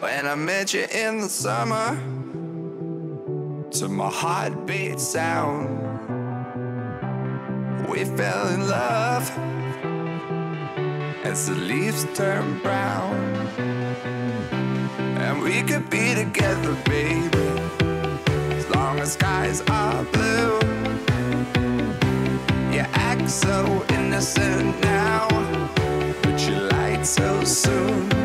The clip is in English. When I met you in the summer, to my heartbeat sound, we fell in love as the leaves turn brown. And we could be together, baby, as long as skies are blue. You act so innocent now, but you lied so soon.